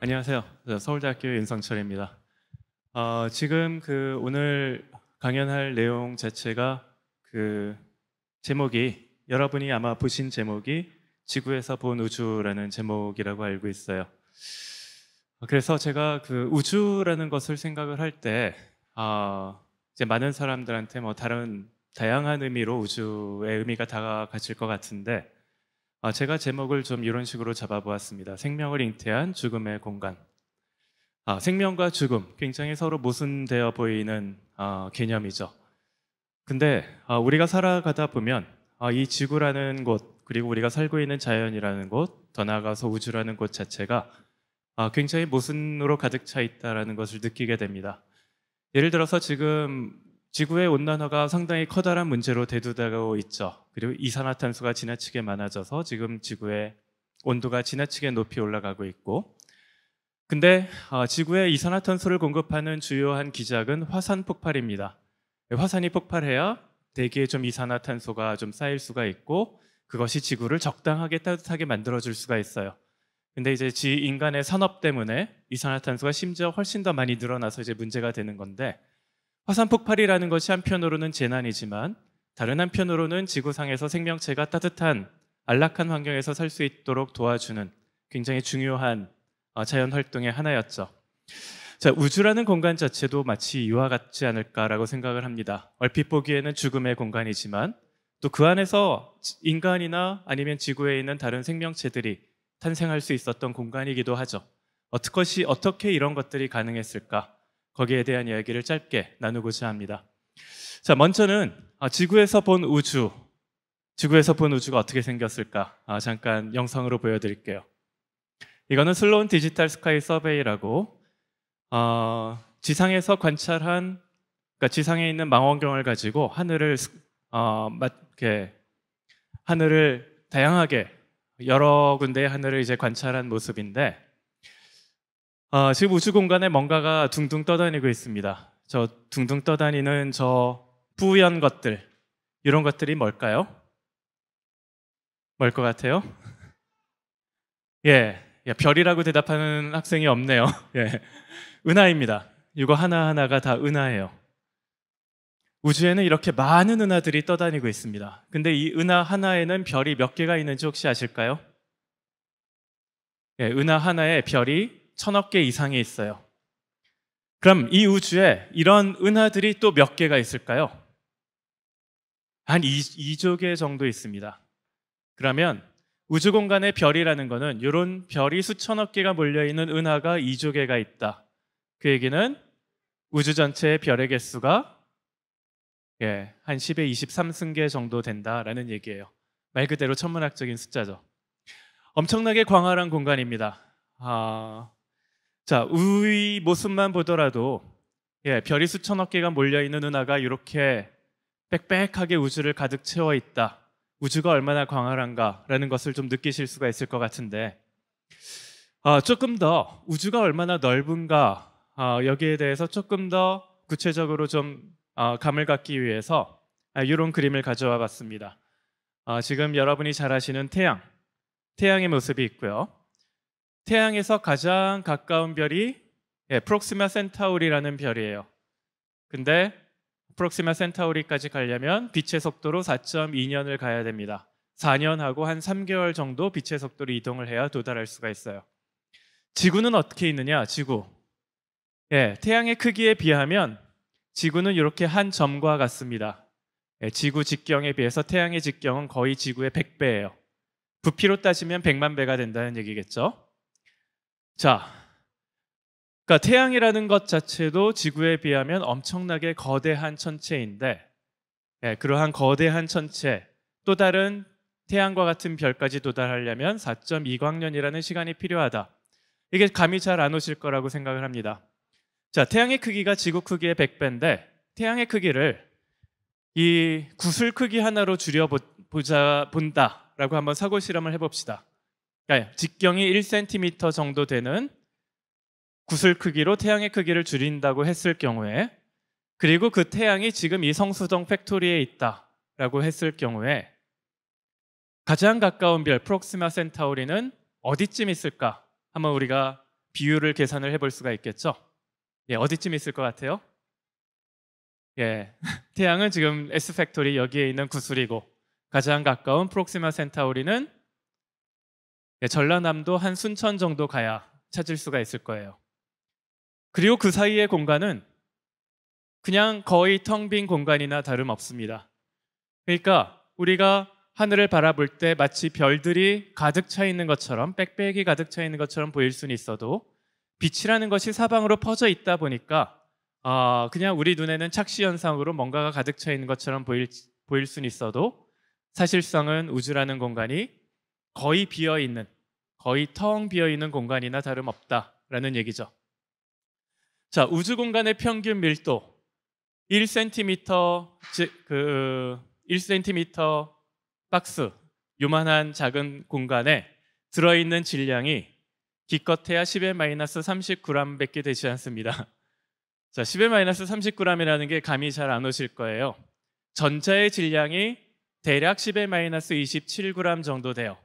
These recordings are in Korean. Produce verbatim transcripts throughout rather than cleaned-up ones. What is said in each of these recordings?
안녕하세요. 서울대학교 윤상철입니다. 어, 지금 그 오늘 강연할 내용 자체가 그 제목이 여러분이 아마 보신 제목이 지구에서 본 우주라는 제목이라고 알고 있어요. 그래서 제가 그 우주라는 것을 생각을 할 때 어, 이제 많은 사람들한테 뭐 다른 다양한 의미로 우주의 의미가 다가가질 것 같은데. 제가 제목을 좀 이런 식으로 잡아보았습니다. 생명을 잉태한 죽음의 공간. 아, 생명과 죽음, 굉장히 서로 모순되어 보이는 어, 개념이죠. 근데 어, 우리가 살아가다 보면 어, 이 지구라는 곳, 그리고 우리가 살고 있는 자연이라는 곳, 더 나아가서 우주라는 곳 자체가 어, 굉장히 모순으로 가득 차 있다는 것을 느끼게 됩니다. 예를 들어서 지금 지구의 온난화가 상당히 커다란 문제로 대두되고 있죠. 그리고 이산화탄소가 지나치게 많아져서 지금 지구의 온도가 지나치게 높이 올라가고 있고, 근데 지구에 이산화탄소를 공급하는 주요한 기작은 화산 폭발입니다. 화산이 폭발해야 대기에 좀 이산화탄소가 좀 쌓일 수가 있고, 그것이 지구를 적당하게 따뜻하게 만들어줄 수가 있어요. 근데 이제 지 인간의 산업 때문에 이산화탄소가 심지어 훨씬 더 많이 늘어나서 이제 문제가 되는 건데, 화산 폭발이라는 것이 한편으로는 재난이지만 다른 한편으로는 지구상에서 생명체가 따뜻한 안락한 환경에서 살 수 있도록 도와주는 굉장히 중요한 자연활동의 하나였죠. 자, 우주라는 공간 자체도 마치 이와 같지 않을까라고 생각을 합니다. 얼핏 보기에는 죽음의 공간이지만 또 그 안에서 인간이나 아니면 지구에 있는 다른 생명체들이 탄생할 수 있었던 공간이기도 하죠. 어떻게, 어떻게 이런 것들이 가능했을까? 거기에 대한 이야기를 짧게 나누고자 합니다. 자, 먼저는 아, 지구에서 본 우주, 지구에서 본 우주가 어떻게 생겼을까? 아, 잠깐 영상으로 보여드릴게요. 이거는 슬로운 디지털 스카이 서베이라고 어, 지상에서 관찰한, 그러니까 지상에 있는 망원경을 가지고 하늘을 어, 이렇게 하늘을 다양하게 여러 군데의 하늘을 이제 관찰한 모습인데. 어, 지금 우주 공간에 뭔가가 둥둥 떠다니고 있습니다. 저 둥둥 떠다니는 저 뿌연 것들, 이런 것들이 뭘까요? 뭘 것 같아요? 예, 예, 별이라고 대답하는 학생이 없네요. 예, 은하입니다. 이거 하나하나가 다 은하예요. 우주에는 이렇게 많은 은하들이 떠다니고 있습니다. 근데 이 은하 하나에는 별이 몇 개가 있는지 혹시 아실까요? 예, 은하 하나에 별이 천억 개 이상이 있어요. 그럼 이 우주에 이런 은하들이 또 몇 개가 있을까요? 한 이조 개 정도 있습니다. 그러면 우주 공간의 별이라는 것은 이런 별이 수천억 개가 몰려있는 은하가 이조 개가 있다. 그 얘기는 우주 전체의 별의 개수가 예, 한 십의 이십삼 승계 정도 된다라는 얘기예요. 말 그대로 천문학적인 숫자죠. 엄청나게 광활한 공간입니다. 아... 자, 우리 모습만 보더라도 예, 별이 수천억 개가 몰려있는 은하가 이렇게 빽빽하게 우주를 가득 채워 있다. 우주가 얼마나 광활한가라는 것을 좀 느끼실 수가 있을 것 같은데, 아, 조금 더 우주가 얼마나 넓은가, 아, 여기에 대해서 조금 더 구체적으로 좀 아, 감을 갖기 위해서 아, 이런 그림을 가져와 봤습니다. 아, 지금 여러분이 잘 아시는 태양, 태양의 모습이 있고요. 태양에서 가장 가까운 별이 예, 프록시마 센타우리라는 별이에요. 근데 프록시마 센타우리까지 가려면 빛의 속도로 사점이 년을 가야 됩니다. 사 년하고 한 삼 개월 정도 빛의 속도로 이동을 해야 도달할 수가 있어요. 지구는 어떻게 있느냐? 지구. 예, 태양의 크기에 비하면 지구는 이렇게 한 점과 같습니다. 예, 지구 직경에 비해서 태양의 직경은 거의 지구의 백 배예요. 부피로 따지면 백만 배가 된다는 얘기겠죠? 자, 그러니까 태양이라는 것 자체도 지구에 비하면 엄청나게 거대한 천체인데, 예, 그러한 거대한 천체, 또 다른 태양과 같은 별까지 도달하려면 사점이 광년이라는 시간이 필요하다. 이게 감이 잘 안 오실 거라고 생각을 합니다. 자, 태양의 크기가 지구 크기의 백 배인데 태양의 크기를 이 구슬 크기 하나로 줄여보자 본다라고 한번 사고 실험을 해봅시다. 직경이 일 센티미터 정도 되는 구슬 크기로 태양의 크기를 줄인다고 했을 경우에, 그리고 그 태양이 지금 이 성수동 팩토리에 있다라고 했을 경우에 가장 가까운 별 프록시마 센타우리는 어디쯤 있을까? 한번 우리가 비율을 계산을 해볼 수가 있겠죠. 예, 어디쯤 있을 것 같아요? 예, 태양은 지금 S 팩토리 여기에 있는 구슬이고 가장 가까운 프록시마 센타우리는 예, 전라남도 한 순천 정도 가야 찾을 수가 있을 거예요. 그리고 그 사이의 공간은 그냥 거의 텅 빈 공간이나 다름없습니다. 그러니까 우리가 하늘을 바라볼 때 마치 별들이 가득 차 있는 것처럼, 빽빽이 가득 차 있는 것처럼 보일 수는 있어도 빛이라는 것이 사방으로 퍼져 있다 보니까 아, 그냥 우리 눈에는 착시 현상으로 뭔가가 가득 차 있는 것처럼 보일, 보일 수는 있어도 사실상은 우주라는 공간이 거의 비어있는, 거의 텅 비어있는 공간이나 다름없다라는 얘기죠. 자, 우주 공간의 평균 밀도 일 센티미터, 즉 그 일 센티미터 박스, 요만한 작은 공간에 들어있는 질량이 기껏해야 십의 마이너스 삼십구 그램밖에 되지 않습니다. 자, 십의 마이너스 삼십구 그램이라는 게 감이 잘 안 오실 거예요. 전자의 질량이 대략 십의 마이너스 이십칠 그램 정도 돼요.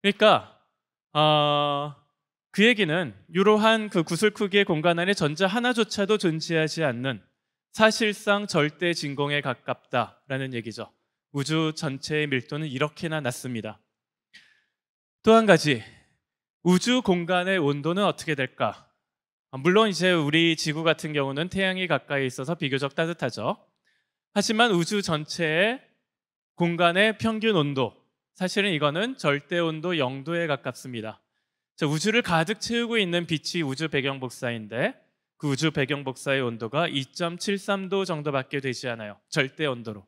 그러니까 어, 그 얘기는 이러한 그 구슬 크기의 공간 안에 전자 하나조차도 존재하지 않는 사실상 절대 진공에 가깝다라는 얘기죠. 우주 전체의 밀도는 이렇게나 낮습니다. 또 한 가지, 우주 공간의 온도는 어떻게 될까? 물론 이제 우리 지구 같은 경우는 태양이 가까이 있어서 비교적 따뜻하죠. 하지만 우주 전체의 공간의 평균 온도, 사실은 이거는 절대 온도 영 도에 가깝습니다. 자, 우주를 가득 채우고 있는 빛이 우주 배경 복사인데 그 우주 배경 복사의 온도가 이 점 칠삼 도 정도밖에 되지 않아요. 절대 온도로.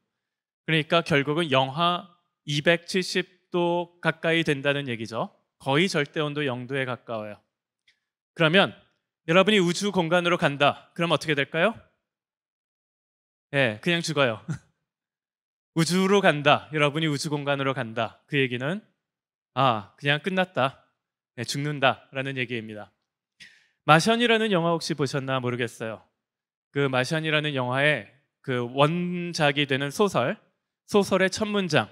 그러니까 결국은 영하 이백칠십 도 가까이 된다는 얘기죠. 거의 절대 온도 영 도에 가까워요. 그러면 여러분이 우주 공간으로 간다. 그럼 어떻게 될까요? 예, 그냥 죽어요. 우주로 간다. 여러분이 우주 공간으로 간다. 그 얘기는 아, 그냥 끝났다. 예, 죽는다라는 얘기입니다. 마션이라는 영화 혹시 보셨나 모르겠어요. 그 마션이라는 영화의 그 원작이 되는 소설, 소설의 첫 문장,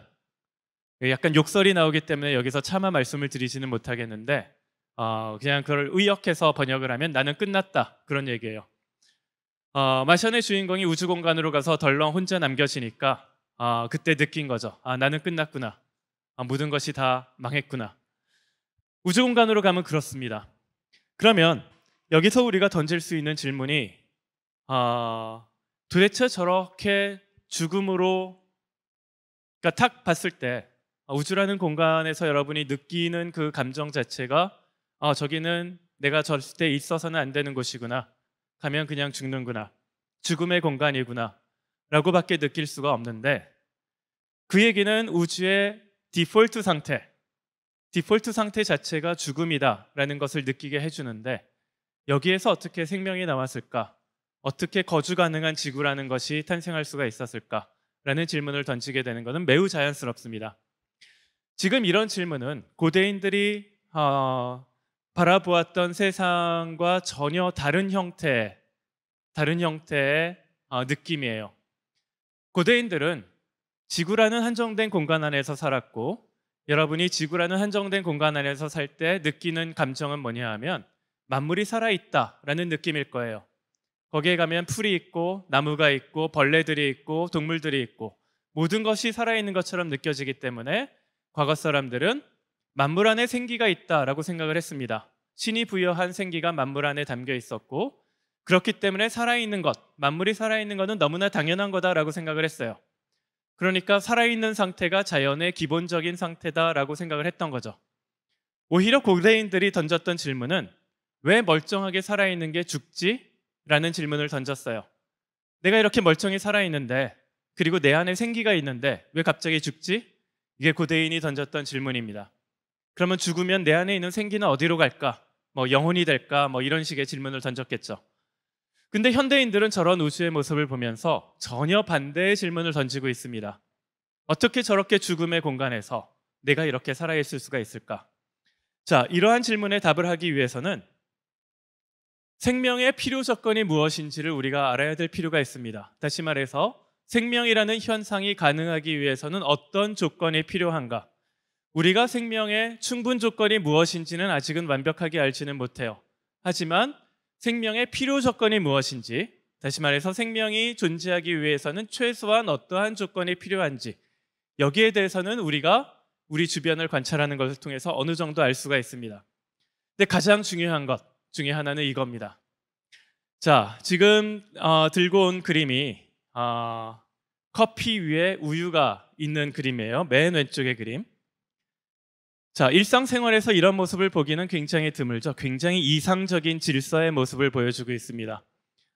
약간 욕설이 나오기 때문에 여기서 차마 말씀을 드리지는 못하겠는데 어, 그냥 그걸 의역해서 번역을 하면 나는 끝났다, 그런 얘기예요. 어, 마션의 주인공이 우주 공간으로 가서 덜렁 혼자 남겨지니까 어, 그때 느낀 거죠. 아, 나는 끝났구나. 아, 모든 것이 다 망했구나. 우주 공간으로 가면 그렇습니다. 그러면 여기서 우리가 던질 수 있는 질문이 어, 도대체 저렇게 죽음으로, 그러니까 탁 봤을 때 우주라는 공간에서 여러분이 느끼는 그 감정 자체가 아, 저기는 내가 절대 있어서는 안 되는 곳이구나, 가면 그냥 죽는구나, 죽음의 공간이구나 라고밖에 느낄 수가 없는데, 그 얘기는 우주의 디폴트 상태, 디폴트 상태 자체가 죽음이다 라는 것을 느끼게 해주는데, 여기에서 어떻게 생명이 나왔을까, 어떻게 거주 가능한 지구라는 것이 탄생할 수가 있었을까라는 질문을 던지게 되는 것은 매우 자연스럽습니다. 지금 이런 질문은 고대인들이 어, 바라보았던 세상과 전혀 다른 형태의, 다른 형태의 어, 느낌이에요. 고대인들은 지구라는 한정된 공간 안에서 살았고, 여러분이 지구라는 한정된 공간 안에서 살 때 느끼는 감정은 뭐냐 하면 만물이 살아있다라는 느낌일 거예요. 거기에 가면 풀이 있고 나무가 있고 벌레들이 있고 동물들이 있고 모든 것이 살아있는 것처럼 느껴지기 때문에 과거 사람들은 만물 안에 생기가 있다라고 생각을 했습니다. 신이 부여한 생기가 만물 안에 담겨 있었고, 그렇기 때문에 살아있는 것, 만물이 살아있는 것은 너무나 당연한 거다라고 생각을 했어요. 그러니까 살아있는 상태가 자연의 기본적인 상태다라고 생각을 했던 거죠. 오히려 고대인들이 던졌던 질문은 왜 멀쩡하게 살아있는 게 죽지? 라는 질문을 던졌어요. 내가 이렇게 멀쩡히 살아있는데, 그리고 내 안에 생기가 있는데 왜 갑자기 죽지? 이게 고대인이 던졌던 질문입니다. 그러면 죽으면 내 안에 있는 생기는 어디로 갈까? 뭐 영혼이 될까? 뭐 이런 식의 질문을 던졌겠죠. 근데 현대인들은 저런 우주의 모습을 보면서 전혀 반대의 질문을 던지고 있습니다. 어떻게 저렇게 죽음의 공간에서 내가 이렇게 살아있을 수가 있을까? 자, 이러한 질문에 답을 하기 위해서는 생명의 필요 조건이 무엇인지를 우리가 알아야 될 필요가 있습니다. 다시 말해서 생명이라는 현상이 가능하기 위해서는 어떤 조건이 필요한가? 우리가 생명의 충분 조건이 무엇인지는 아직은 완벽하게 알지는 못해요. 하지만 생명의 필요 조건이 무엇인지, 다시 말해서 생명이 존재하기 위해서는 최소한 어떠한 조건이 필요한지, 여기에 대해서는 우리가 우리 주변을 관찰하는 것을 통해서 어느 정도 알 수가 있습니다. 근데 가장 중요한 것 중에 하나는 이겁니다. 자, 지금 어, 들고 온 그림이 어, 커피 위에 우유가 있는 그림이에요. 맨 왼쪽의 그림. 자, 일상생활에서 이런 모습을 보기는 굉장히 드물죠. 굉장히 이상적인 질서의 모습을 보여주고 있습니다.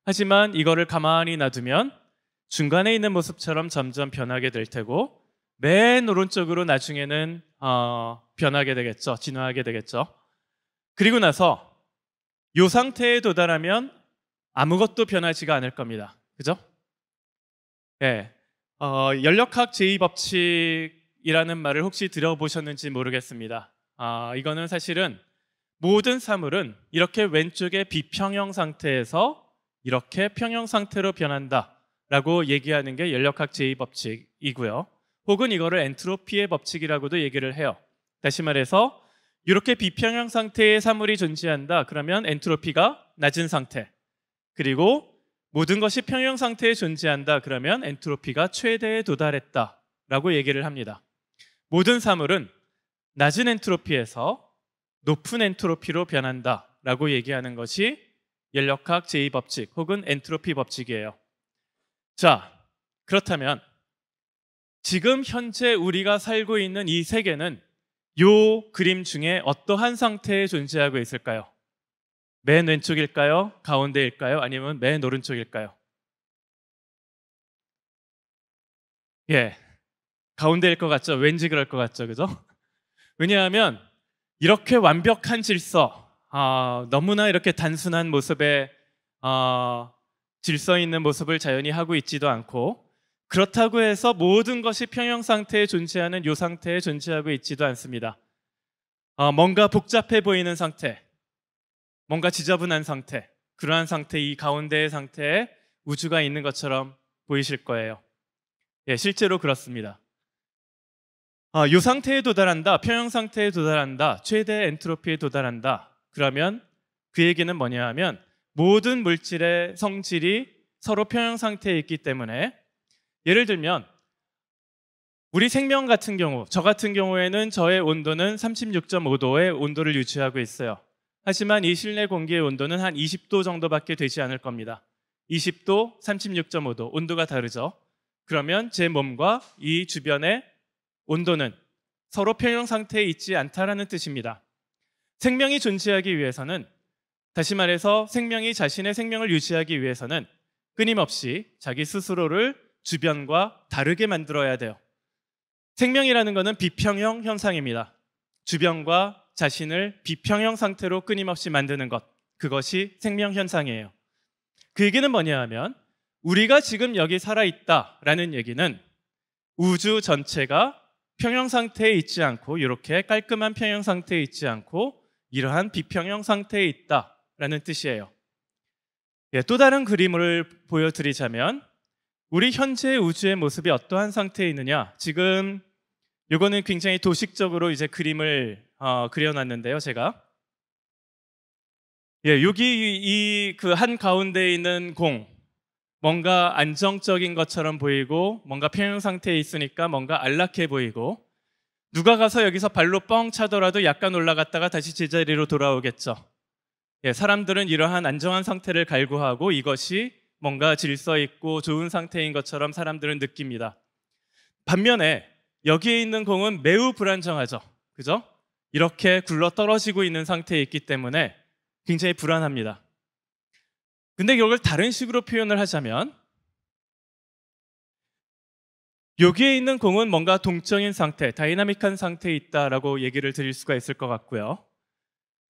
하지만 이거를 가만히 놔두면 중간에 있는 모습처럼 점점 변하게 될 테고, 맨 오른쪽으로 나중에는 어, 변하게 되겠죠. 진화하게 되겠죠. 그리고 나서 이 상태에 도달하면 아무것도 변하지가 않을 겁니다. 그죠? 예, 어, 연력학 제이 법칙 이라는 말을 혹시 들어보셨는지 모르겠습니다. 아, 이거는 사실은 모든 사물은 이렇게 왼쪽의 비평형 상태에서 이렇게 평형 상태로 변한다 라고 얘기하는 게 연력학 제이 법칙이고요. 혹은 이거를 엔트로피의 법칙이라고도 얘기를 해요. 다시 말해서 이렇게 비평형 상태의 사물이 존재한다. 그러면 엔트로피가 낮은 상태. 그리고 모든 것이 평형 상태에 존재한다. 그러면 엔트로피가 최대에 도달했다 라고 얘기를 합니다. 모든 사물은 낮은 엔트로피에서 높은 엔트로피로 변한다 라고 얘기하는 것이 연력학 제이 법칙 혹은 엔트로피 법칙이에요. 자, 그렇다면 지금 현재 우리가 살고 있는 이 세계는 요 그림 중에 어떠한 상태에 존재하고 있을까요? 맨 왼쪽일까요? 가운데일까요? 아니면 맨 오른쪽일까요? 예. 가운데일 것 같죠? 왠지 그럴 것 같죠? 그죠? 왜냐하면 이렇게 완벽한 질서, 어, 너무나 이렇게 단순한 모습에 어, 질서 있는 모습을 자연히 하고 있지도 않고, 그렇다고 해서 모든 것이 평형 상태에 존재하는 이 상태에 존재하고 있지도 않습니다. 어, 뭔가 복잡해 보이는 상태, 뭔가 지저분한 상태, 그러한 상태, 이 가운데의 상태에 우주가 있는 것처럼 보이실 거예요. 예, 실제로 그렇습니다. 아, 이 상태에 도달한다, 평형 상태에 도달한다, 최대 엔트로피에 도달한다. 그러면 그 얘기는 뭐냐 하면 모든 물질의 성질이 서로 평형 상태에 있기 때문에, 예를 들면 우리 생명 같은 경우, 저 같은 경우에는 저의 온도는 삼십육 점 오 도의 온도를 유지하고 있어요. 하지만 이 실내 공기의 온도는 한 이십 도 정도밖에 되지 않을 겁니다. 이십 도, 삼십육 점 오 도, 온도가 다르죠. 그러면 제 몸과 이 주변의 온도는 서로 평형 상태에 있지 않다라는 뜻입니다. 생명이 존재하기 위해서는, 다시 말해서 생명이 자신의 생명을 유지하기 위해서는 끊임없이 자기 스스로를 주변과 다르게 만들어야 돼요. 생명이라는 것은 비평형 현상입니다. 주변과 자신을 비평형 상태로 끊임없이 만드는 것, 그것이 생명 현상이에요. 그 얘기는 뭐냐 하면 우리가 지금 여기 살아있다라는 얘기는 우주 전체가 평형 상태에 있지 않고, 이렇게 깔끔한 평형 상태에 있지 않고 이러한 비평형 상태에 있다라는 뜻이에요. 예, 또 다른 그림을 보여드리자면 우리 현재 우주의 모습이 어떠한 상태에 있느냐. 지금 이거는 굉장히 도식적으로 이제 그림을 어, 그려놨는데요. 제가 예, 여기 이 그 한 가운데에 있는 공, 뭔가 안정적인 것처럼 보이고 뭔가 평형 상태에 있으니까 뭔가 안락해 보이고, 누가 가서 여기서 발로 뻥 차더라도 약간 올라갔다가 다시 제자리로 돌아오겠죠. 예, 사람들은 이러한 안정한 상태를 갈구하고 이것이 뭔가 질서 있고 좋은 상태인 것처럼 사람들은 느낍니다. 반면에 여기에 있는 공은 매우 불안정하죠. 그죠? 이렇게 굴러 떨어지고 있는 상태에 있기 때문에 굉장히 불안합니다. 근데 이걸 다른 식으로 표현을 하자면 여기에 있는 공은 뭔가 동적인 상태, 다이나믹한 상태에 있다라고 얘기를 드릴 수가 있을 것 같고요.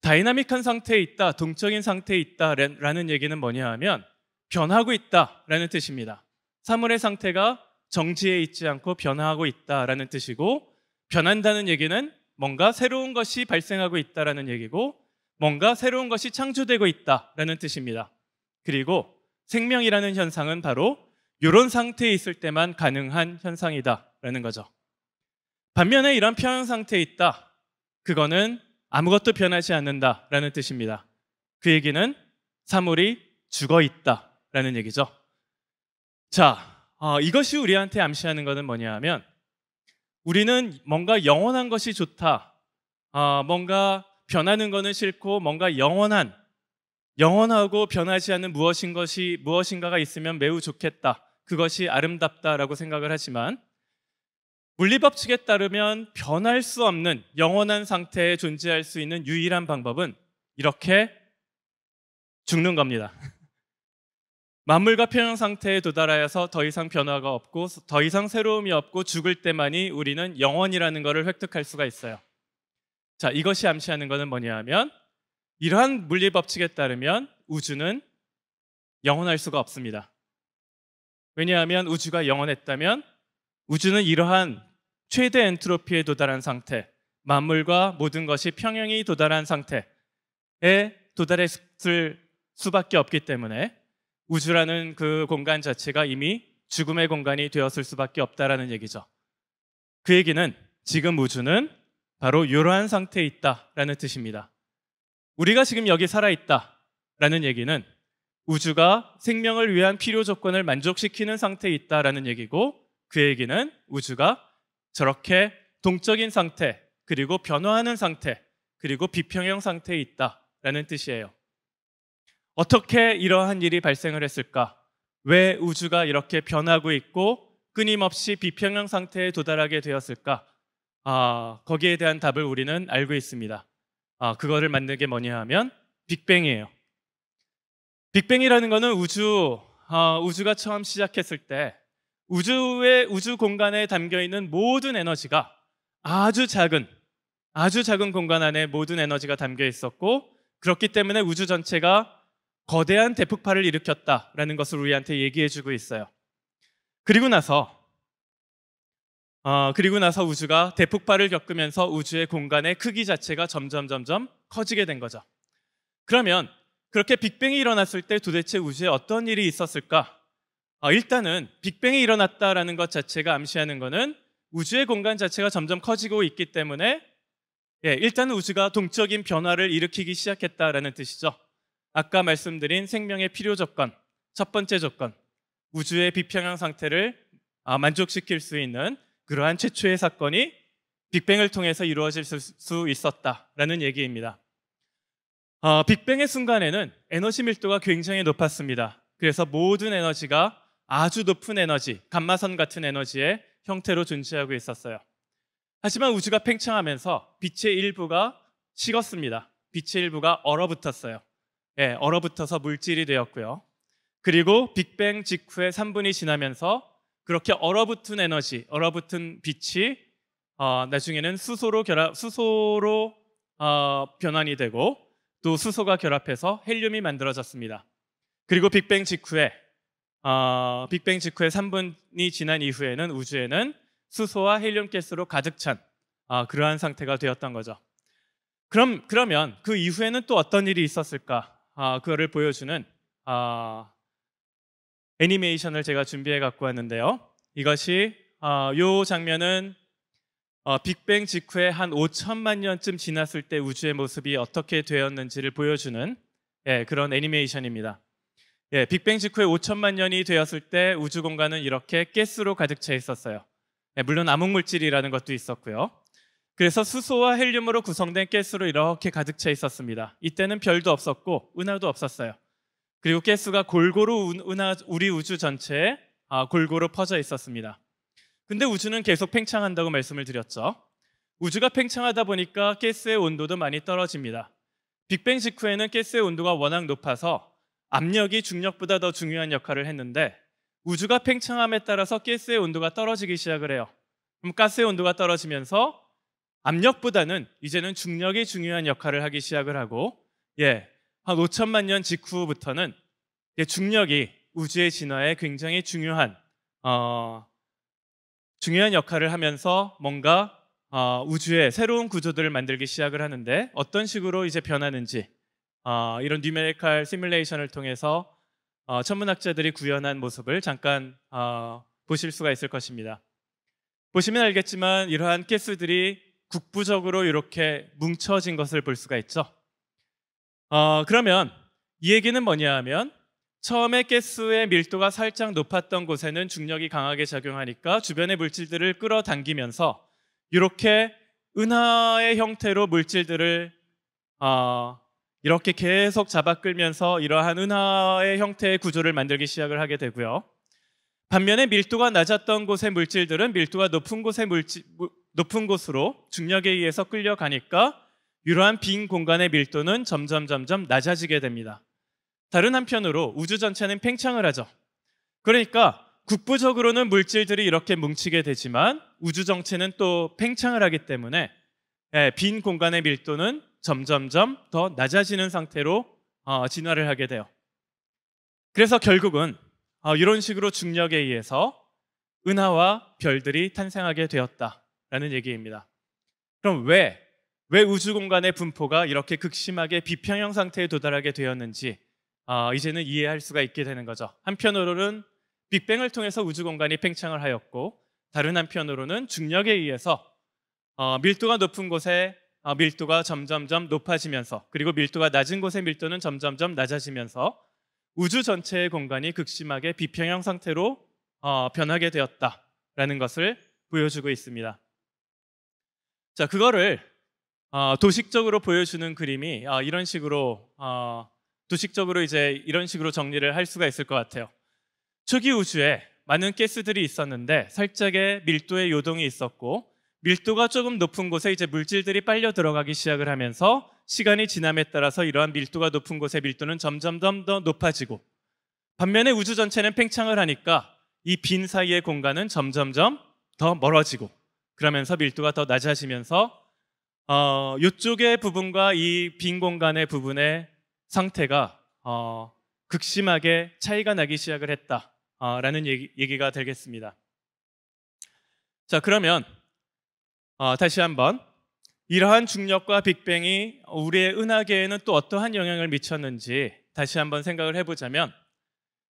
다이나믹한 상태에 있다, 동적인 상태에 있다라는 얘기는 뭐냐 하면 변하고 있다라는 뜻입니다. 사물의 상태가 정지해 있지 않고 변화하고 있다라는 뜻이고, 변한다는 얘기는 뭔가 새로운 것이 발생하고 있다라는 얘기고 뭔가 새로운 것이 창조되고 있다라는 뜻입니다. 그리고 생명이라는 현상은 바로 이런 상태에 있을 때만 가능한 현상이다라는 거죠. 반면에 이런 평형 상태에 있다, 그거는 아무것도 변하지 않는다라는 뜻입니다. 그 얘기는 사물이 죽어 있다라는 얘기죠. 자, 어, 이것이 우리한테 암시하는 것은 뭐냐 하면, 우리는 뭔가 영원한 것이 좋다, 어, 뭔가 변하는 것은 싫고, 뭔가 영원한, 영원하고 변하지 않는 무엇인 것이, 무엇인가가 있으면 매우 좋겠다, 그것이 아름답다라고 생각을 하지만, 물리법칙에 따르면 변할 수 없는 영원한 상태에 존재할 수 있는 유일한 방법은 이렇게 죽는 겁니다. 만물과 평형 상태에 도달하여서 더 이상 변화가 없고 더 이상 새로움이 없고 죽을 때만이 우리는 영원이라는 것을 획득할 수가 있어요. 자, 이것이 암시하는 것은 뭐냐 하면, 이러한 물리법칙에 따르면 우주는 영원할 수가 없습니다. 왜냐하면 우주가 영원했다면 우주는 이러한 최대 엔트로피에 도달한 상태, 만물과 모든 것이 평형이 도달한 상태에 도달했을 수밖에 없기 때문에 우주라는 그 공간 자체가 이미 죽음의 공간이 되었을 수밖에 없다라는 얘기죠. 그 얘기는 지금 우주는 바로 이러한 상태에 있다라는 뜻입니다. 우리가 지금 여기 살아있다라는 얘기는 우주가 생명을 위한 필요 조건을 만족시키는 상태에 있다라는 얘기고, 그 얘기는 우주가 저렇게 동적인 상태, 그리고 변화하는 상태, 그리고 비평형 상태에 있다라는 뜻이에요. 어떻게 이러한 일이 발생을 했을까? 왜 우주가 이렇게 변하고 있고 끊임없이 비평형 상태에 도달하게 되었을까? 아, 거기에 대한 답을 우리는 알고 있습니다. 아, 그거를 만든 게 뭐냐 하면 빅뱅이에요. 빅뱅이라는 거는 우주, 아, 우주가 처음 시작했을 때 우주의 우주 공간에 담겨있는 모든 에너지가 아주 작은, 아주 작은 공간 안에 모든 에너지가 담겨 있었고, 그렇기 때문에 우주 전체가 거대한 대폭발을 일으켰다라는 것을 우리한테 얘기해주고 있어요. 그리고 나서 어, 그리고 나서 우주가 대폭발을 겪으면서 우주의 공간의 크기 자체가 점점 점점 커지게 된 거죠. 그러면 그렇게 빅뱅이 일어났을 때 도대체 우주에 어떤 일이 있었을까? 어, 일단은 빅뱅이 일어났다라는 것 자체가 암시하는 것은 우주의 공간 자체가 점점 커지고 있기 때문에, 예, 일단은 우주가 동적인 변화를 일으키기 시작했다라는 뜻이죠. 아까 말씀드린 생명의 필요 조건, 첫 번째 조건, 우주의 비평형 상태를 아, 만족시킬 수 있는 그러한 최초의 사건이 빅뱅을 통해서 이루어질 수 있었다라는 얘기입니다. 어, 빅뱅의 순간에는 에너지 밀도가 굉장히 높았습니다. 그래서 모든 에너지가 아주 높은 에너지, 감마선 같은 에너지의 형태로 존재하고 있었어요. 하지만 우주가 팽창하면서 빛의 일부가 식었습니다. 빛의 일부가 얼어붙었어요. 예, 얼어붙어서 물질이 되었고요. 그리고 빅뱅 직후에 삼 분이 지나면서 그렇게 얼어붙은 에너지, 얼어붙은 빛이 어, 나중에는 수소로, 결합, 수소로 어, 변환이 되고, 또 수소가 결합해서 헬륨이 만들어졌습니다. 그리고 빅뱅 직후에 어, 빅뱅 직후에 삼 분이 지난 이후에는 우주에는 수소와 헬륨 가스로 가득 찬 어, 그러한 상태가 되었던 거죠. 그럼, 그러면 그 이후에는 또 어떤 일이 있었을까? 어, 그거를 보여주는 어, 애니메이션을 제가 준비해 갖고 왔는데요. 이것이 어, 이 장면은 어, 빅뱅 직후에 한 오천만 년쯤 지났을 때 우주의 모습이 어떻게 되었는지를 보여주는, 예, 그런 애니메이션입니다. 예, 빅뱅 직후에 오천만 년이 되었을 때 우주 공간은 이렇게 가스로 가득 차 있었어요. 예, 물론 암흑물질이라는 것도 있었고요. 그래서 수소와 헬륨으로 구성된 가스로 이렇게 가득 차 있었습니다. 이때는 별도 없었고 은하도 없었어요. 그리고 가스가 골고루 은하, 우리 우주 전체에 골고루 퍼져 있었습니다. 근데 우주는 계속 팽창한다고 말씀을 드렸죠. 우주가 팽창하다 보니까 가스의 온도도 많이 떨어집니다. 빅뱅 직후에는 가스의 온도가 워낙 높아서 압력이 중력보다 더 중요한 역할을 했는데, 우주가 팽창함에 따라서 가스의 온도가 떨어지기 시작을 해요. 그럼 가스의 온도가 떨어지면서 압력보다는 이제는 중력이 중요한 역할을 하기 시작을 하고, 예, 한 오천만 년 직후부터는 예, 중력이 우주의 진화에 굉장히 중요한 어, 중요한 역할을 하면서 뭔가 어, 우주의 새로운 구조들을 만들기 시작을 하는데, 어떤 식으로 이제 변하는지 어, 이런 뉴메리컬 시뮬레이션을 통해서 어, 천문학자들이 구현한 모습을 잠깐 어, 보실 수가 있을 것입니다. 보시면 알겠지만 이러한 개수들이 국부적으로 이렇게 뭉쳐진 것을 볼 수가 있죠. 어, 그러면 이 얘기는 뭐냐 하면 처음에 가스의 밀도가 살짝 높았던 곳에는 중력이 강하게 작용하니까 주변의 물질들을 끌어당기면서 이렇게 은하의 형태로 물질들을 어, 이렇게 계속 잡아끌면서 이러한 은하의 형태의 구조를 만들기 시작을 하게 되고요. 반면에 밀도가 낮았던 곳의 물질들은 밀도가 높은 곳의 물질, 높은 곳으로 중력에 의해서 끌려가니까 이러한 빈 공간의 밀도는 점점 점점 낮아지게 됩니다. 다른 한편으로 우주 전체는 팽창을 하죠. 그러니까 국부적으로는 물질들이 이렇게 뭉치게 되지만 우주 전체는 또 팽창을 하기 때문에 빈 공간의 밀도는 점점점 더 낮아지는 상태로 진화를 하게 돼요. 그래서 결국은 이런 식으로 중력에 의해서 은하와 별들이 탄생하게 되었다라는 얘기입니다. 그럼 왜, 왜 우주 공간의 분포가 이렇게 극심하게 비평형 상태에 도달하게 되었는지 어, 이제는 이해할 수가 있게 되는 거죠. 한편으로는 빅뱅을 통해서 우주 공간이 팽창을 하였고 다른 한편으로는 중력에 의해서 어, 밀도가 높은 곳에 어, 밀도가 점점점 높아지면서 그리고 밀도가 낮은 곳의 밀도는 점점점 낮아지면서 우주 전체의 공간이 극심하게 비평형 상태로 어, 변하게 되었다라는 것을 보여주고 있습니다. 자, 그거를 어, 도식적으로 보여주는 그림이 어, 이런 식으로 어, 도식적으로 이제 이런 식으로 정리를 할 수가 있을 것 같아요. 초기 우주에 많은 가스들이 있었는데 살짝의 밀도의 요동이 있었고 밀도가 조금 높은 곳에 이제 물질들이 빨려 들어가기 시작을 하면서 시간이 지남에 따라서 이러한 밀도가 높은 곳의 밀도는 점점 더 높아지고 반면에 우주 전체는 팽창을 하니까 이 빈 사이의 공간은 점점점 더 멀어지고 그러면서 밀도가 더 낮아지면서 어, 이쪽의 부분과 이 빈 공간의 부분에 상태가 어, 극심하게 차이가 나기 시작을 했다라는 얘기, 얘기가 되겠습니다. 자, 그러면 어, 다시 한번 이러한 중력과 빅뱅이 우리의 은하계에는 또 어떠한 영향을 미쳤는지 다시 한번 생각을 해보자면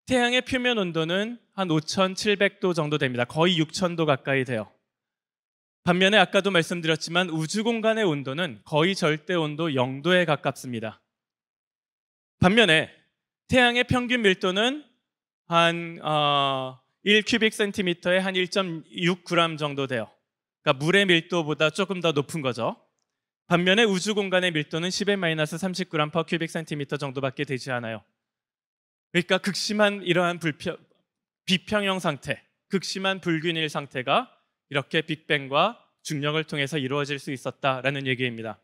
태양의 표면 온도는 한 오천칠백 도 정도 됩니다. 거의 육천 도 가까이 돼요. 반면에 아까도 말씀드렸지만 우주 공간의 온도는 거의 절대 온도 영 도에 가깝습니다. 반면에 태양의 평균 밀도는 한 어, 일 큐빅 센티미터에 한 일 점 육 그램 정도 돼요. 그러니까 물의 밀도보다 조금 더 높은 거죠. 반면에 우주 공간의 밀도는 십의 마이너스 삼십 그램 퍼 큐빅 센티미터 정도밖에 되지 않아요. 그러니까 극심한 이러한 불평, 비평형 상태, 극심한 불균일 상태가 이렇게 빅뱅과 중력을 통해서 이루어질 수 있었다라는 얘기입니다.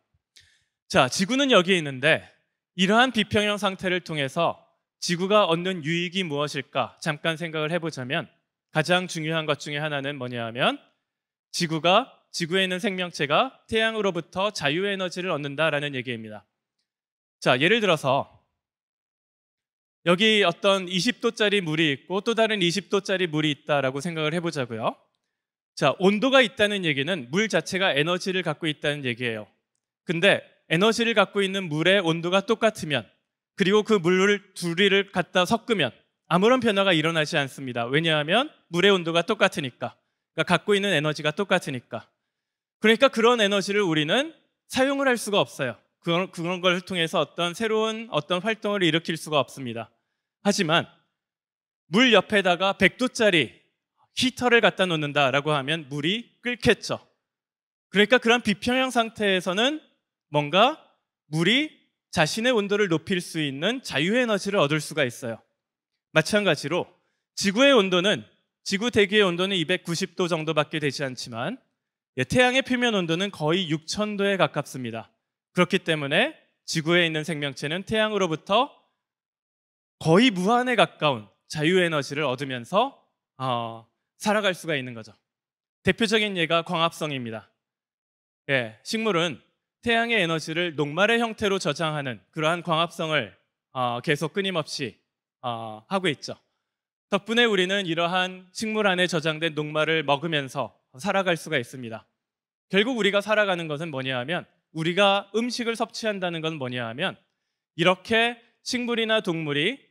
자, 지구는 여기에 있는데 이러한 비평형 상태를 통해서 지구가 얻는 유익이 무엇일까 잠깐 생각을 해보자면 가장 중요한 것 중에 하나는 뭐냐 하면 지구가, 지구에 있는 생명체가 태양으로부터 자유에너지를 얻는다라는 얘기입니다. 자, 예를 들어서 여기 어떤 이십 도짜리 물이 있고 또 다른 이십 도짜리 물이 있다라고 생각을 해보자고요. 자, 온도가 있다는 얘기는 물 자체가 에너지를 갖고 있다는 얘기예요. 근데 에너지를 갖고 있는 물의 온도가 똑같으면 그리고 그 물을 둘이를 갖다 섞으면 아무런 변화가 일어나지 않습니다. 왜냐하면 물의 온도가 똑같으니까. 그러니까 갖고 있는 에너지가 똑같으니까. 그러니까 그런 에너지를 우리는 사용을 할 수가 없어요. 그런, 그런 걸 통해서 어떤 새로운 어떤 활동을 일으킬 수가 없습니다. 하지만 물 옆에다가 백 도짜리 히터를 갖다 놓는다라고 하면 물이 끓겠죠. 그러니까 그런 비평형 상태에서는 뭔가 물이 자신의 온도를 높일 수 있는 자유에너지를 얻을 수가 있어요. 마찬가지로 지구의 온도는, 지구 대기의 온도는 이백구십 도 정도밖에 되지 않지만 태양의 표면 온도는 거의 육천 도에 가깝습니다. 그렇기 때문에 지구에 있는 생명체는 태양으로부터 거의 무한에 가까운 자유에너지를 얻으면서 어, 살아갈 수가 있는 거죠. 대표적인 예가 광합성입니다. 예, 식물은 태양의 에너지를 녹말의 형태로 저장하는 그러한 광합성을 어, 계속 끊임없이 어, 하고 있죠. 덕분에 우리는 이러한 식물 안에 저장된 녹말을 먹으면서 살아갈 수가 있습니다. 결국 우리가 살아가는 것은 뭐냐 하면, 우리가 음식을 섭취한다는 건 뭐냐 하면 이렇게 식물이나 동물이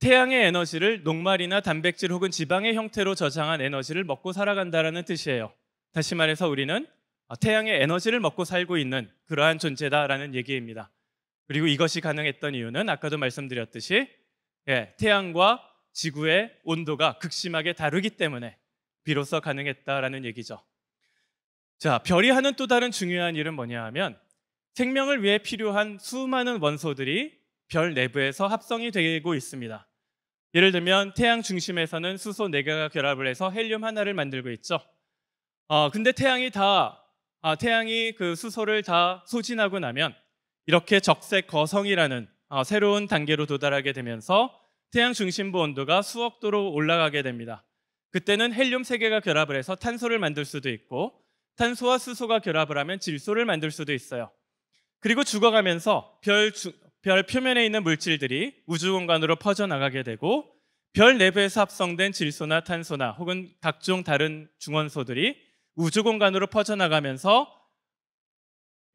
태양의 에너지를 녹말이나 단백질 혹은 지방의 형태로 저장한 에너지를 먹고 살아간다라는 뜻이에요. 다시 말해서 우리는 태양의 에너지를 먹고 살고 있는 그러한 존재다라는 얘기입니다. 그리고 이것이 가능했던 이유는 아까도 말씀드렸듯이 예, 태양과 지구의 온도가 극심하게 다르기 때문에 비로소 가능했다라는 얘기죠. 자, 별이 하는 또 다른 중요한 일은 뭐냐 하면 생명을 위해 필요한 수많은 원소들이 별 내부에서 합성이 되고 있습니다. 예를 들면 태양 중심에서는 수소 네 개가 결합을 해서 헬륨 하나를 만들고 있죠. 어, 근데 태양이 다 아, 태양이 그 수소를 다 소진하고 나면 이렇게 적색 거성이라는 어, 새로운 단계로 도달하게 되면서 태양 중심부 온도가 수억 도로 올라가게 됩니다. 그때는 헬륨 세 개가 결합을 해서 탄소를 만들 수도 있고 탄소와 수소가 결합을 하면 질소를 만들 수도 있어요. 그리고 죽어가면서 별 주, 별 표면에 있는 물질들이 우주 공간으로 퍼져나가게 되고 별 내부에서 합성된 질소나 탄소나 혹은 각종 다른 중원소들이 우주 공간으로 퍼져나가면서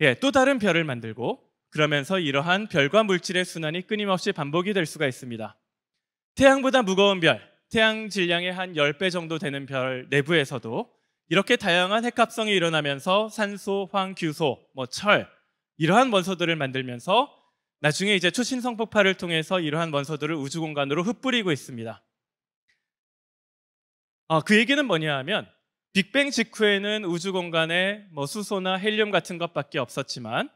예, 또 다른 별을 만들고 그러면서 이러한 별과 물질의 순환이 끊임없이 반복이 될 수가 있습니다. 태양보다 무거운 별, 태양 질량의 한 열 배 정도 되는 별 내부에서도 이렇게 다양한 핵합성이 일어나면서 산소, 황, 규소, 뭐 철 이러한 원소들을 만들면서 나중에 이제 초신성 폭발을 통해서 이러한 원소들을 우주 공간으로 흩뿌리고 있습니다. 아, 그 얘기는 뭐냐 하면 빅뱅 직후에는 우주 공간에 뭐 수소나 헬륨 같은 것밖에 없었지만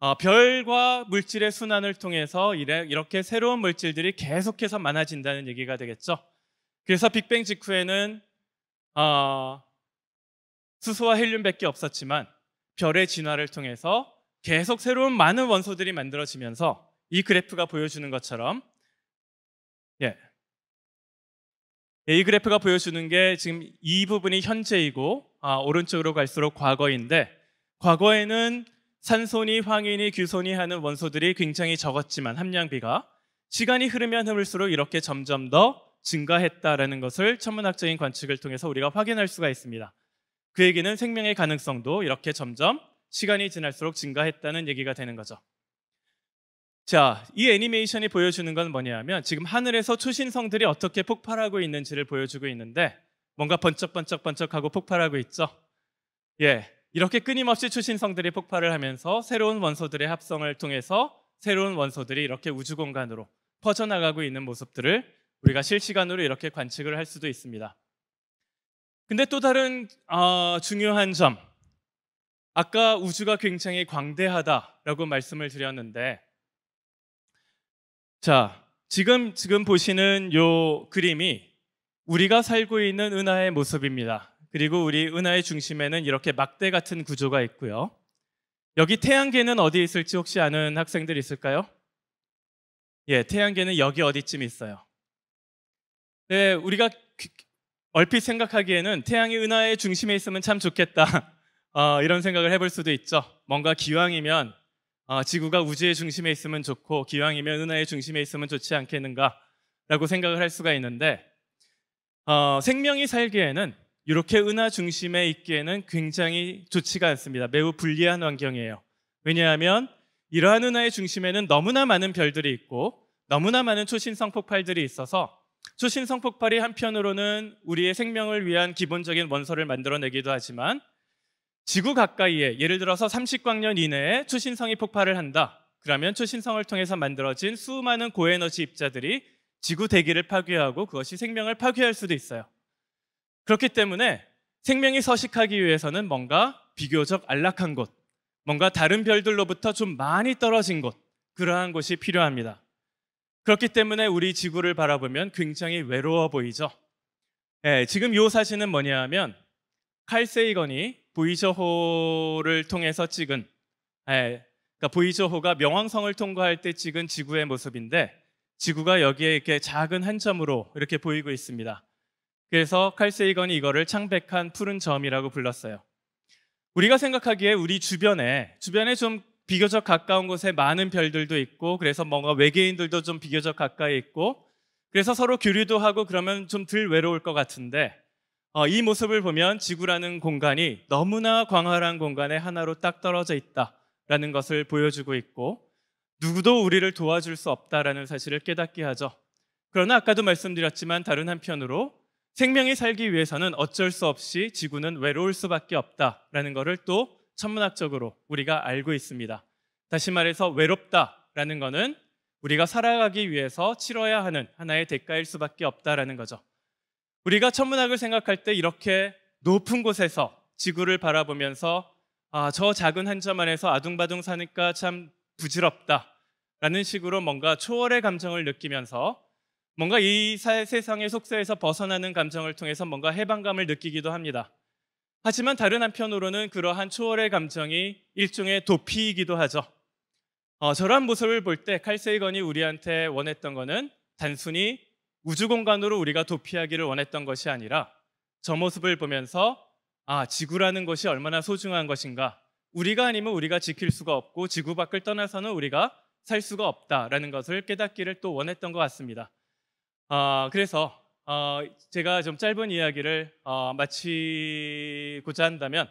어, 별과 물질의 순환을 통해서 이래, 이렇게 새로운 물질들이 계속해서 많아진다는 얘기가 되겠죠. 그래서 빅뱅 직후에는 어, 수소와 헬륨밖에 없었지만 별의 진화를 통해서 계속 새로운 많은 원소들이 만들어지면서 이 그래프가 보여주는 것처럼 예. 이 그래프가 보여주는 게 지금 이 부분이 현재이고 아, 오른쪽으로 갈수록 과거인데 과거에는 산소니 황이니 규소니 하는 원소들이 굉장히 적었지만 함량비가 시간이 흐르면 흐를수록 이렇게 점점 더 증가했다라는 것을 천문학적인 관측을 통해서 우리가 확인할 수가 있습니다. 그 얘기는 생명의 가능성도 이렇게 점점 시간이 지날수록 증가했다는 얘기가 되는 거죠. 자, 이 애니메이션이 보여주는 건 뭐냐 하면 지금 하늘에서 초신성들이 어떻게 폭발하고 있는지를 보여주고 있는데 뭔가 번쩍번쩍번쩍하고 폭발하고 있죠. 예, 이렇게 끊임없이 초신성들이 폭발을 하면서 새로운 원소들의 합성을 통해서 새로운 원소들이 이렇게 우주 공간으로 퍼져나가고 있는 모습들을 우리가 실시간으로 이렇게 관측을 할 수도 있습니다. 근데 또 다른 어, 중요한 점, 아까 우주가 굉장히 광대하다라고 말씀을 드렸는데 자, 지금 지금 보시는 요 그림이 우리가 살고 있는 은하의 모습입니다. 그리고 우리 은하의 중심에는 이렇게 막대 같은 구조가 있고요. 여기 태양계는 어디에 있을지 혹시 아는 학생들 있을까요? 예, 태양계는 여기 어디쯤 있어요. 네, 우리가 얼핏 생각하기에는 태양이 은하의 중심에 있으면 참 좋겠다. 어, 이런 생각을 해볼 수도 있죠. 뭔가 기왕이면 어, 지구가 우주의 중심에 있으면 좋고 기왕이면 은하의 중심에 있으면 좋지 않겠는가 라고 생각을 할 수가 있는데 어, 생명이 살기에는 이렇게 은하 중심에 있기에는 굉장히 좋지가 않습니다. 매우 불리한 환경이에요. 왜냐하면 이러한 은하의 중심에는 너무나 많은 별들이 있고 너무나 많은 초신성 폭발들이 있어서 초신성 폭발이 한편으로는 우리의 생명을 위한 기본적인 원소를 만들어내기도 하지만 지구 가까이에 예를 들어서 삼십 광년 이내에 초신성이 폭발을 한다. 그러면 초신성을 통해서 만들어진 수많은 고에너지 입자들이 지구 대기를 파괴하고 그것이 생명을 파괴할 수도 있어요. 그렇기 때문에 생명이 서식하기 위해서는 뭔가 비교적 안락한 곳, 뭔가 다른 별들로부터 좀 많이 떨어진 곳, 그러한 곳이 필요합니다. 그렇기 때문에 우리 지구를 바라보면 굉장히 외로워 보이죠. 예, 지금 이 사진은 뭐냐 하면 칼 세이건이 보이저호를 통해서 찍은 예, 그러니까 보이저호가 명왕성을 통과할 때 찍은 지구의 모습인데 지구가 여기에 이렇게 작은 한 점으로 이렇게 보이고 있습니다. 그래서 칼 세이건이 이거를 창백한 푸른 점이라고 불렀어요. 우리가 생각하기에 우리 주변에 주변에 좀 비교적 가까운 곳에 많은 별들도 있고 그래서 뭔가 외계인들도 좀 비교적 가까이 있고 그래서 서로 교류도 하고 그러면 좀 덜 외로울 것 같은데 어, 이 모습을 보면 지구라는 공간이 너무나 광활한 공간에 하나로 딱 떨어져 있다라는 것을 보여주고 있고 누구도 우리를 도와줄 수 없다라는 사실을 깨닫게 하죠. 그러나 아까도 말씀드렸지만 다른 한편으로 생명이 살기 위해서는 어쩔 수 없이 지구는 외로울 수밖에 없다라는 것을 또 천문학적으로 우리가 알고 있습니다. 다시 말해서 외롭다라는 것은 우리가 살아가기 위해서 치러야 하는 하나의 대가일 수밖에 없다라는 거죠. 우리가 천문학을 생각할 때 이렇게 높은 곳에서 지구를 바라보면서 아, 저 작은 한 점 안에서 아둥바둥 사니까 참 부질없다라는 식으로 뭔가 초월의 감정을 느끼면서 뭔가 이 세상의 속세에서 벗어나는 감정을 통해서 뭔가 해방감을 느끼기도 합니다. 하지만 다른 한편으로는 그러한 초월의 감정이 일종의 도피이기도 하죠. 어, 저러한 모습을 볼 때 칼 세이건이 우리한테 원했던 것은 단순히 우주 공간으로 우리가 도피하기를 원했던 것이 아니라 저 모습을 보면서 아, 지구라는 것이 얼마나 소중한 것인가, 우리가 아니면 우리가 지킬 수가 없고 지구 밖을 떠나서는 우리가 살 수가 없다라는 것을 깨닫기를 또 원했던 것 같습니다. 어, 그래서 어, 제가 좀 짧은 이야기를 어, 마치고자 한다면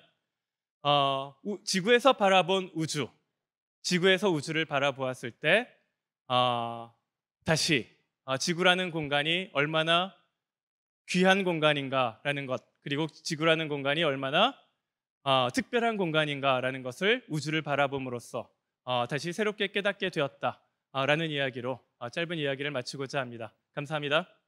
어, 우, 지구에서 바라본 우주, 지구에서 우주를 바라보았을 때 어, 다시 어, 지구라는 공간이 얼마나 귀한 공간인가라는 것, 그리고 지구라는 공간이 얼마나 어, 특별한 공간인가라는 것을 우주를 바라봄으로써 어, 다시 새롭게 깨닫게 되었다라는 이야기로 어, 짧은 이야기를 마치고자 합니다. 감사합니다.